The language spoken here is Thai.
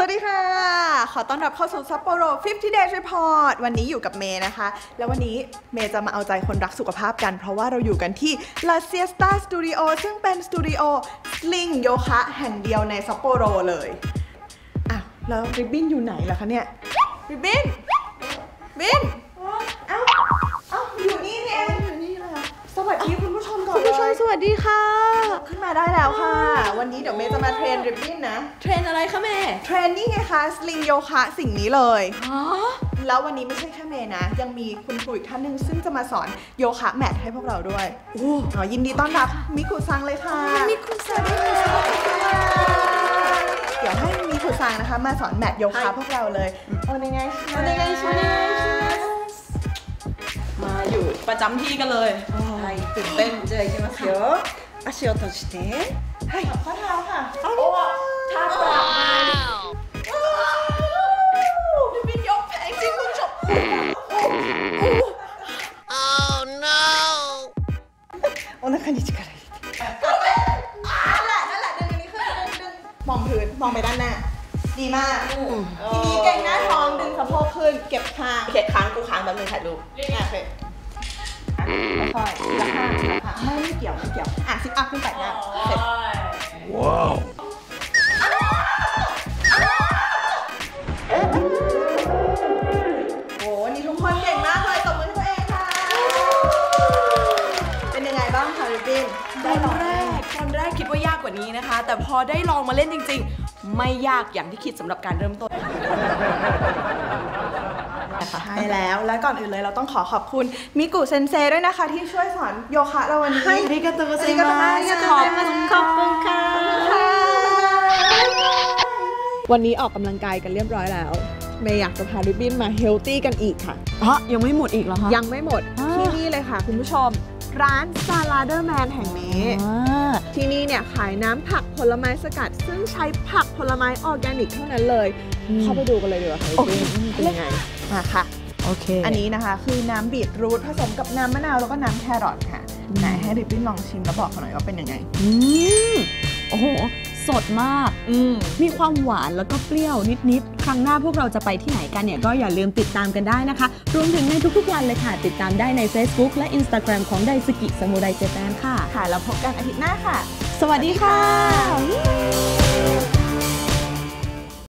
สวัสดีค่ะขอต้อนรับเข้าสู่ซัปโปโร 50 Days Report วันนี้อยู่กับเมย์นะคะแล้ววันนี้เมย์จะมาเอาใจคนรักสุขภาพกันเพราะว่าเราอยู่กันที่ La Siesta Studio ซึ่งเป็นสตูดิโอลิงโยคะแห่งเดียวในซัปโปโรเลยอ้าวแล้วริบบิ้นอยู่ไหนล่ะคะเนี่ยริบบิ้นอ้าวอยู่นี่เองอยู่นี่เลยสวัสดีคุณผู้ชมก่อนคุณผู้ชมสวัสดีค่ะขึ้นมาได้แล้วค่ะวันนี้เดี๋ยวเมย์จะมาเทรนริบบิ้นนะเทรนอะไรคะเมย์เทรนนี่ไงคะสลิงโยคะสิ่งนี้เลยแล้ววันนี้ไม่ใช่แค่เมย์นะยังมีคุณครูอีกท่านหนึ่งซึ่งจะมาสอนโยคะแมทให้พวกเราด้วยอ๋อยินดีต้อนรับมิคุซังเลยค่ะมิคุซังเดี๋ยวให้มิคุซังนะคะมาสอนแมทโยคะพวกเราเลยโอ้ยไงมาอยู่ประจำที่กันเลยตื่นเต้นเจอใช่ไหมเชียวอาเชียวตัวชิเต้ข้อเท้าค่ะเอาดิท่าปรับดิบินยกแผงจริงคุณจบโอ้ no โอ้นักขันดิจิกะไรนั่นแหละดึงมองพื้นมองไปด้านหน้าดีมากทีนี้เก่งหน้าท้องดึงสะโพกขึ้นเก็บคางกูค้างแบบนึงถ่ายรูปโอเคค่อยๆละค่ะไม่เกี่ยวอ่ะซิปอัพขึ้นไปนะเสร็จว้าวโอ้นี่ทุกคนเก่งมากเลยตบมือให้ตัวเองค่ะเป็นยังไงบ้างคะริบบิ้นตอนแรกคิดว่ายากกว่านี้นะคะแต่พอได้ลองมาเล่นจริงๆไม่ยากอย่างที่คิดสำหรับการเริ่มต้นใช่แล้วและก่อนอื่นเลยเราต้องขอขอบคุณมิกุเซนเซด้วยนะคะที่ช่วยสอนโยคะเราวันนี้ให้ริกาโตเซมาขอบคุณค่ะวันนี้ออกกำลังกายกันเรียบร้อยแล้วเมย์อยากจะพาริบบิ้นมาเฮลตี้กันอีกค่ะอ๋อยังไม่หมดอีกเหรอคะยังไม่หมดที่นี่เลยค่ะคุณผู้ชมร้าน Saladerman แห่งนี้ที่นี่เนี่ยขายน้ำผักผลไม้สกัดซึ่งใช้ผักผลไม้ออร์แกนิกเท่านั้นเลยเข้าไปดูกันเลยดีกว่าค่ะเป็นยังไงมาค่ะโอเคอันนี้นะคะคือน้ำบีทรูทผสมกับน้ำมะนาวแล้วก็น้ำแครอทค่ะไหนให้ริบบิ้นลองชิมแล้วบอกหน่อยว่าเป็นยังไงโอ้โหสดมากมีความหวานแล้วก็เปรี้ยวนิดๆครั้งหน้าพวกเราจะไปที่ไหนกันเนี่ยก็อย่าลืมติดตามกันได้นะคะรวมถึงในทุกๆวันเลยค่ะติดตามได้ใน Facebook และ Instagram ของ Daisuki Samurai Japan ค่ะแล้วพบกันอาทิตย์หน้าค่ะสวัสดีค่ะ